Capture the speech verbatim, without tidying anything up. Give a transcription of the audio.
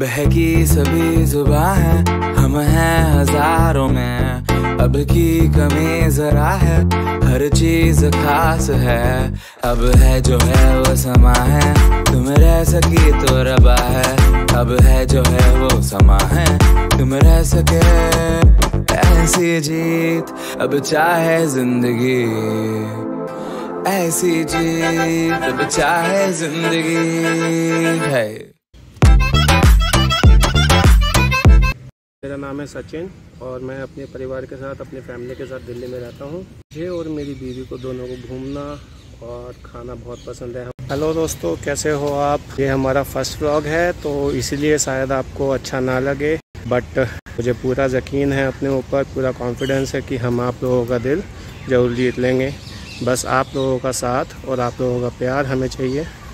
बहकी सभी जुबां है, हम हैं हजारों में। अब की कमी जरा है, हर चीज खास है। अब है जो है वो समा है, तुम रह सकी तो रबा है। अब है जो है वो समा है, तुम रह सके ऐसी जीत। अब चाहे जिंदगी ऐसी जीत, अब चाहे जिंदगी है। मेरा नाम है सचिन और मैं अपने परिवार के साथ, अपने फैमिली के साथ दिल्ली में रहता हूँ। मुझे और मेरी बीवी को दोनों को घूमना और खाना बहुत पसंद है। हेलो दोस्तों, कैसे हो आप? ये हमारा फर्स्ट व्लॉग है तो इसीलिए शायद आपको अच्छा ना लगे, बट मुझे पूरा यकीन है अपने ऊपर, पूरा कॉन्फिडेंस है कि हम आप लोगों का दिल जरूर जीत लेंगे। बस आप लोगों का साथ और आप लोगों का प्यार हमें चाहिए।